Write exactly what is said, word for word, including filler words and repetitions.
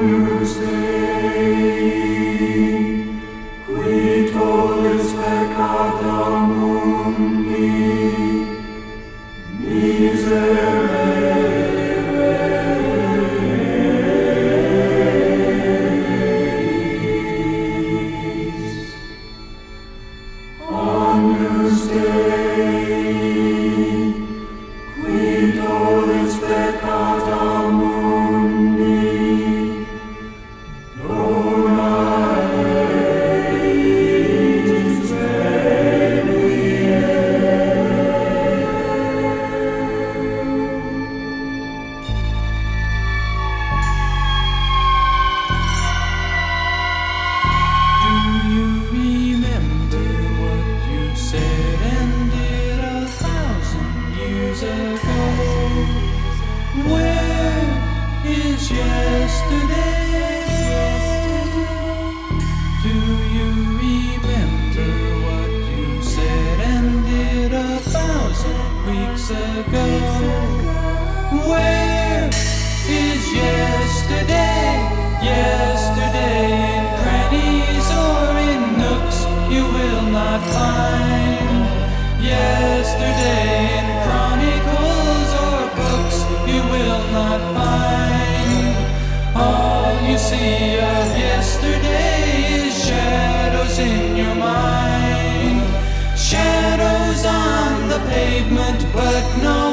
Where is yesterday? Do you remember what you said and did a thousand weeks ago? Where is yesterday? Yesterday in crannies or in nooks you will not find. Yesterday in not mine. All you see of yesterday is shadows in your mind. Shadows on the pavement, but no